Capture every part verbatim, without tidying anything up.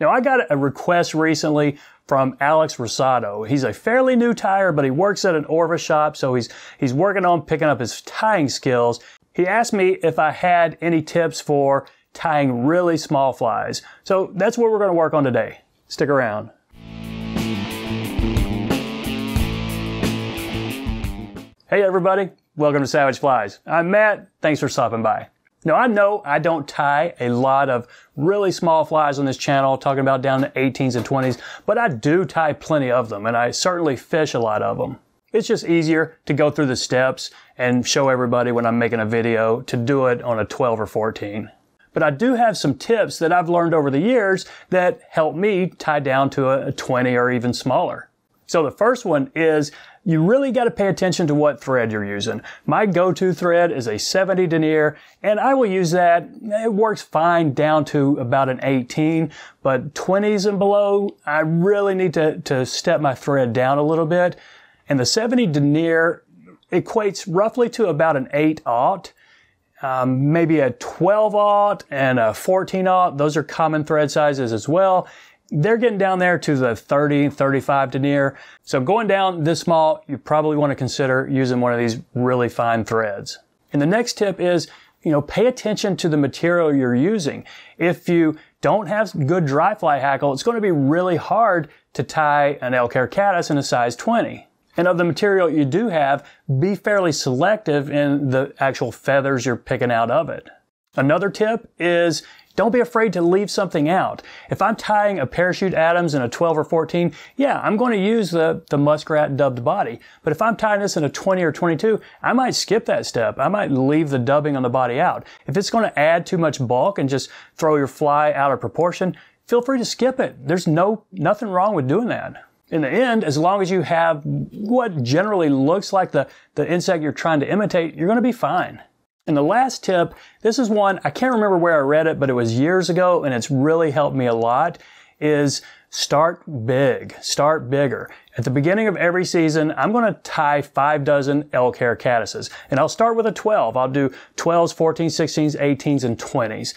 Now, I got a request recently from Alex Rosado. He's a fairly new tire, but he works at an Orvis shop, so he's he's working on picking up his tying skills. He asked me if I had any tips for tying really small flies. So that's what we're going to work on today. Stick around. Hey everybody, welcome to Savage Flies. I'm Matt, thanks for stopping by. Now I know I don't tie a lot of really small flies on this channel, talking about down to eighteens and twenties, but I do tie plenty of them, and I certainly fish a lot of them. It's just easier to go through the steps and show everybody when I'm making a video to do it on a twelve or fourteen. But I do have some tips that I've learned over the years that help me tie down to a twenty or even smaller. So the first one is you really got to pay attention to what thread you're using. My go-to thread is a seventy denier, and I will use that. It works fine down to about an eighteen, but twenties and below, I really need to, to step my thread down a little bit. And the seventy denier equates roughly to about an eight aught, um, maybe a twelve aught and a fourteen aught. Those are common thread sizes as well. They're getting down there to the thirty, thirty-five denier. So going down this small, you probably want to consider using one of these really fine threads. And the next tip is, you know, pay attention to the material you're using. If you don't have good dry fly hackle, it's going to be really hard to tie an elk hair caddis in a size twenty. And of the material you do have, be fairly selective in the actual feathers you're picking out of it. Another tip is don't be afraid to leave something out. If I'm tying a Parachute Adams in a twelve or fourteen, yeah, I'm going to use the, the muskrat dubbed body. But if I'm tying this in a twenty or twenty-two, I might skip that step. I might leave the dubbing on the body out. If it's going to add too much bulk and just throw your fly out of proportion, feel free to skip it. There's no nothing wrong with doing that. In the end, as long as you have what generally looks like the, the insect you're trying to imitate, you're going to be fine. And the last tip, this is one, I can't remember where I read it, but it was years ago and it's really helped me a lot, is start big, start bigger. At the beginning of every season, I'm going to tie five dozen elk hair caddises. And I'll start with a twelve. I'll do twelves, fourteens, sixteens, eighteens, and twenties.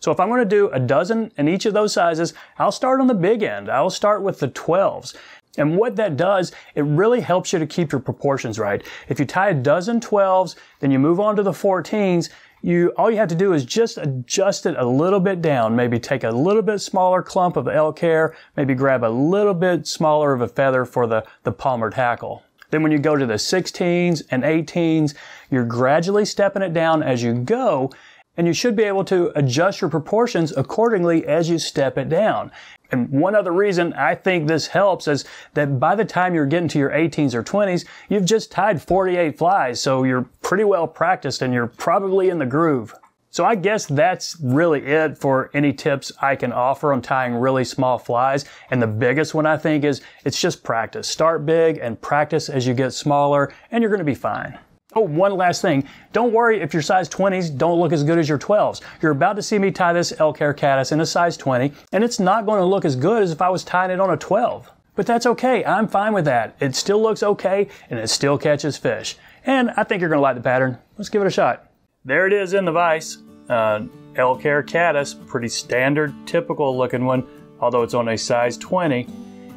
So if I'm going to do a dozen in each of those sizes, I'll start on the big end. I'll start with the twelves. And what that does, it really helps you to keep your proportions right. If you tie a dozen twelves, then you move on to the fourteens, you, all you have to do is just adjust it a little bit down. Maybe take a little bit smaller clump of elk hair, maybe grab a little bit smaller of a feather for the, the palmered hackle. Then when you go to the sixteens and eighteens, you're gradually stepping it down as you go, and you should be able to adjust your proportions accordingly as you step it down. And one other reason I think this helps is that by the time you're getting to your eighteens or twenties, you've just tied forty-eight flies, so you're pretty well practiced and you're probably in the groove. So I guess that's really it for any tips I can offer on tying really small flies. And the biggest one I think is it's just practice. Start big and practice as you get smaller and you're going to be fine. Oh, one last thing. Don't worry if your size twenties don't look as good as your twelves. You're about to see me tie this elk hair caddis in a size twenty, and it's not going to look as good as if I was tying it on a twelve. But that's okay. I'm fine with that. It still looks okay, and it still catches fish. And I think you're going to like the pattern. Let's give it a shot. There it is in the vise. Uh, elk hair caddis, pretty standard, typical looking one, although it's on a size twenty.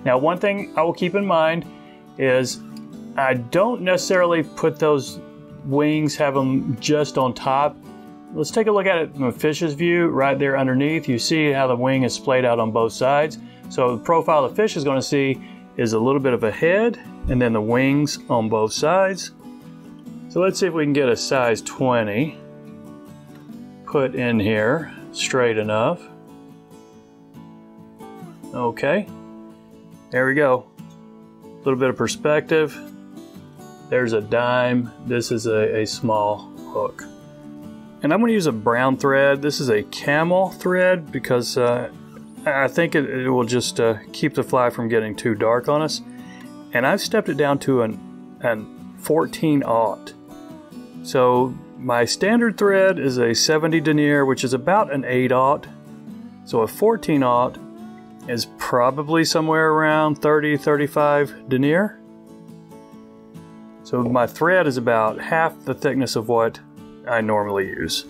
Now, one thing I will keep in mind is I don't necessarily put those wings, have them just on top. Let's take a look at it from a fish's view. Right there underneath, you see how the wing is splayed out on both sides. So the profile the fish is going to see is a little bit of a head and then the wings on both sides. So let's see if we can get a size twenty put in here straight enough. Okay, there we go. A little bit of perspective. There's a dime. This is a, a small hook. And I'm going to use a brown thread. This is a camel thread because uh, I think it, it will just uh, keep the fly from getting too dark on us. And I've stepped it down to an, an fourteen aught. So my standard thread is a seventy denier, which is about an eight aught. So a fourteen aught is probably somewhere around thirty, thirty-five denier. So my thread is about half the thickness of what I normally use.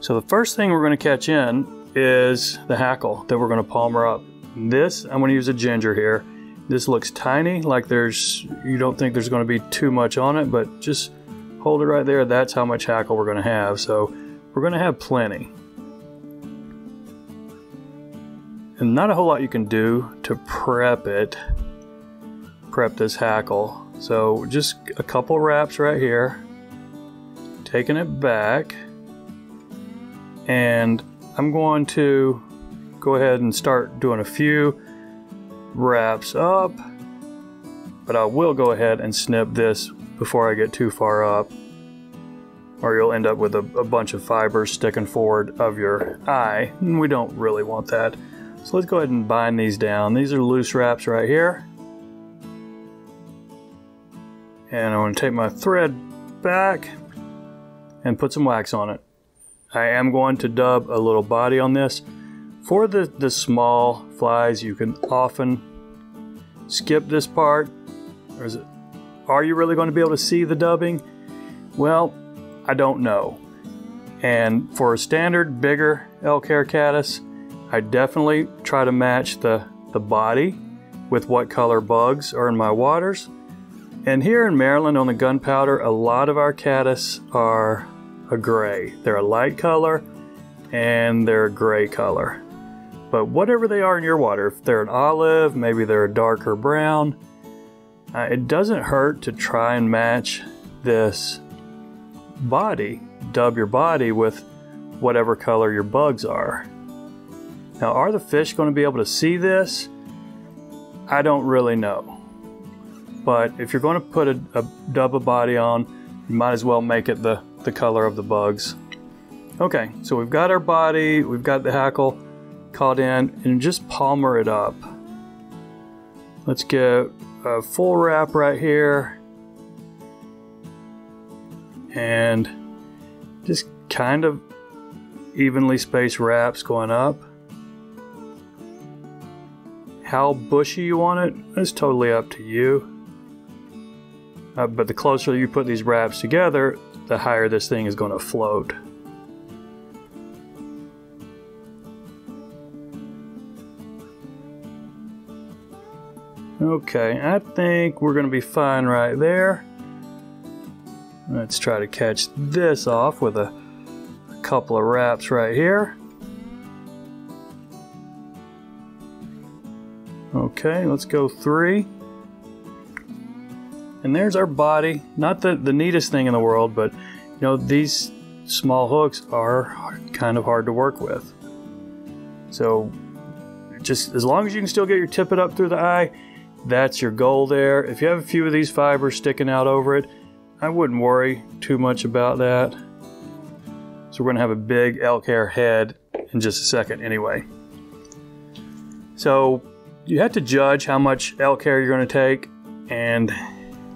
So the first thing we're going to catch in is the hackle that we're gonna Palmer up. This, I'm gonna use a ginger here. This looks tiny, like there's, you don't think there's gonna be too much on it, but just hold it right there. That's how much hackle we're gonna have. So we're gonna have plenty. And not a whole lot you can do to prep it, prep this hackle. So just a couple wraps right here, taking it back, and I'm going to go ahead and start doing a few wraps up, but I will go ahead and snip this before I get too far up, or you'll end up with a, a bunch of fibers sticking forward of your eye, and we don't really want that. So let's go ahead and bind these down. These are loose wraps right here. And I'm going to take my thread back and put some wax on it. I am going to dub a little body on this. For the, the small flies, you can often skip this part. Or is it, are you really going to be able to see the dubbing? Well, I don't know. And for a standard bigger elk hair caddis, I definitely try to match the, the body with what color bugs are in my waters. And here in Maryland on the gunpowder, a lot of our caddis are a gray. They're a light color and they're a gray color. But whatever they are in your water, if they're an olive, maybe they're a darker brown, uh, it doesn't hurt to try and match this body. Dub your body with whatever color your bugs are. Now, are the fish going to be able to see this? I don't really know. But if you're going to put a, a dub a body on, you might as well make it the, the color of the bugs. Okay, so we've got our body, we've got the hackle caught in, and just Palmer it up. Let's get a full wrap right here. And just kind of evenly spaced wraps going up. How bushy you want it is totally up to you. Uh, but the closer you put these wraps together, the higher this thing is going to float. Okay, I think we're going to be fine right there. Let's try to catch this off with a, a couple of wraps right here. Okay, let's go three. And there's our body. Not the, the neatest thing in the world, but you know, these small hooks are kind of hard to work with. So just as long as you can still get your tippet up through the eye, that's your goal there. If you have a few of these fibers sticking out over it, I wouldn't worry too much about that. So we're gonna have a big elk hair head in just a second anyway. So you have to judge how much elk hair you're going to take, and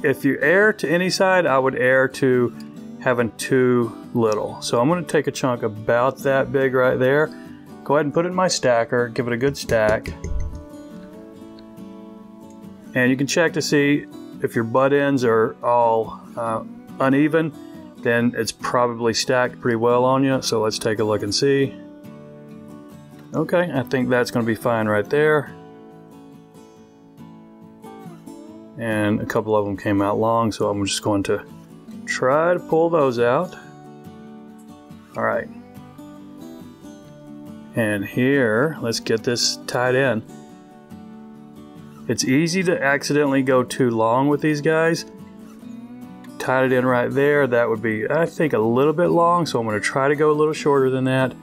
if you err to any side, I would err to having too little. So I'm going to take a chunk about that big right there. Go ahead and put it in my stacker, give it a good stack. And you can check to see if your butt ends are all uh, uneven, then it's probably stacked pretty well on you. So let's take a look and see. Okay, I think that's going to be fine right there. And a couple of them came out long, so I'm just going to try to pull those out. All right. And here, let's get this tied in. It's easy to accidentally go too long with these guys. Tied it in right there. That would be, I think, a little bit long, so I'm going to try to go a little shorter than that.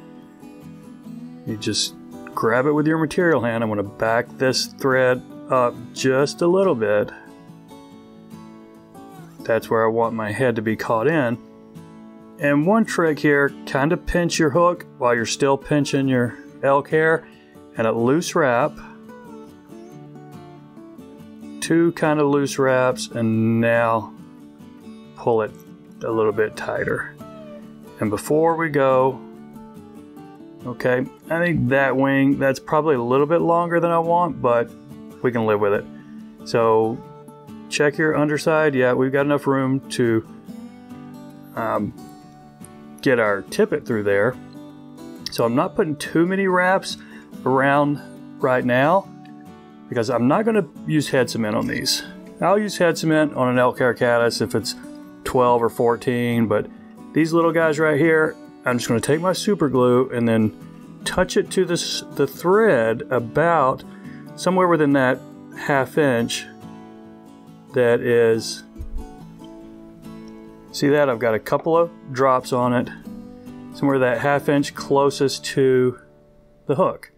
You just grab it with your material hand. I'm going to back this thread up just a little bit. That's where I want my head to be caught in. And one trick here, kind of pinch your hook while you're still pinching your elk hair, and a loose wrap, two kind of loose wraps, and now pull it a little bit tighter. And before we go, okay, I think that wing, that's probably a little bit longer than I want, but we can live with it. So check your underside. Yeah, we've got enough room to um, get our tippet through there. So I'm not putting too many wraps around right now because I'm not going to use head cement on these. I'll use head cement on an elk hair caddis if it's twelve or fourteen, but these little guys right here, I'm just going to take my super glue and then touch it to this, the thread about somewhere within that half inch that is, see that? I've got a couple of drops on it, somewhere that half inch closest to the hook.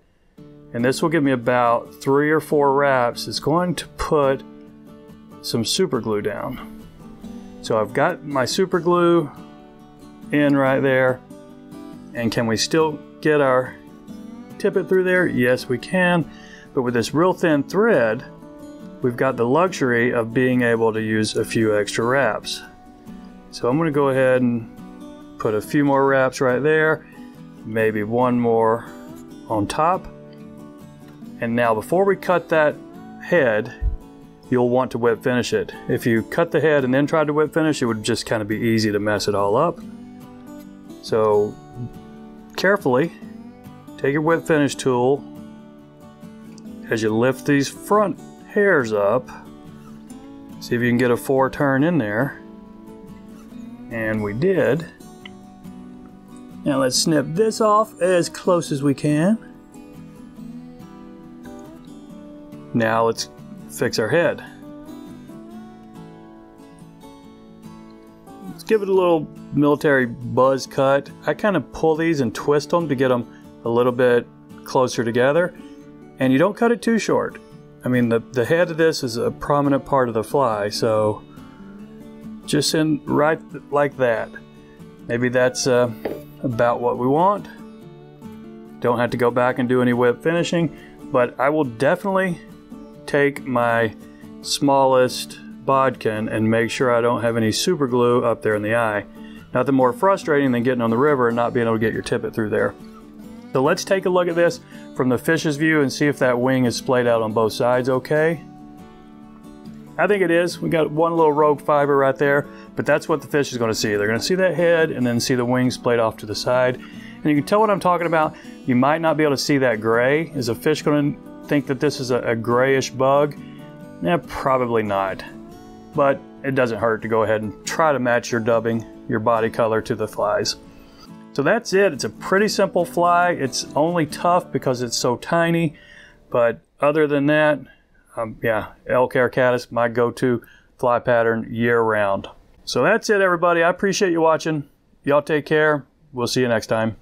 And this will give me about three or four wraps. It's going to put some super glue down. So I've got my super glue in right there. And can we still get our tippet through there? Yes, we can. But with this real thin thread, we've got the luxury of being able to use a few extra wraps. So I'm going to go ahead and put a few more wraps right there, maybe one more on top. And now before we cut that head, you'll want to whip finish it. If you cut the head and then tried to whip finish, it would just kind of be easy to mess it all up. So carefully take your whip finish tool as you lift these front hairs up. See if you can get a four turn in there. And we did. Now let's snip this off as close as we can. Now let's fix our head. Let's give it a little military buzz cut. I kind of pull these and twist them to get them a little bit closer together. And you don't cut it too short. I mean, the, the head of this is a prominent part of the fly, so just in right th- like that. Maybe that's uh, about what we want. Don't have to go back and do any whip finishing, but I will definitely take my smallest bodkin and make sure I don't have any super glue up there in the eye. Nothing more frustrating than getting on the river and not being able to get your tippet through there. So let's take a look at this from the fish's view and see if that wing is splayed out on both sides okay. I think it is. We got one little rogue fiber right there, but that's what the fish is going to see. They're going to see that head and then see the wings splayed off to the side. And you can tell what I'm talking about. You might not be able to see that gray. Is a fish going to think that this is a, a grayish bug? Yeah, probably not, but it doesn't hurt to go ahead and try to match your dubbing, your body color to the flies. So that's it. It's a pretty simple fly. It's only tough because it's so tiny, but other than that, um, yeah, elk hair caddis, my go-to fly pattern year-round. So that's it, everybody. I appreciate you watching. Y'all take care. We'll see you next time.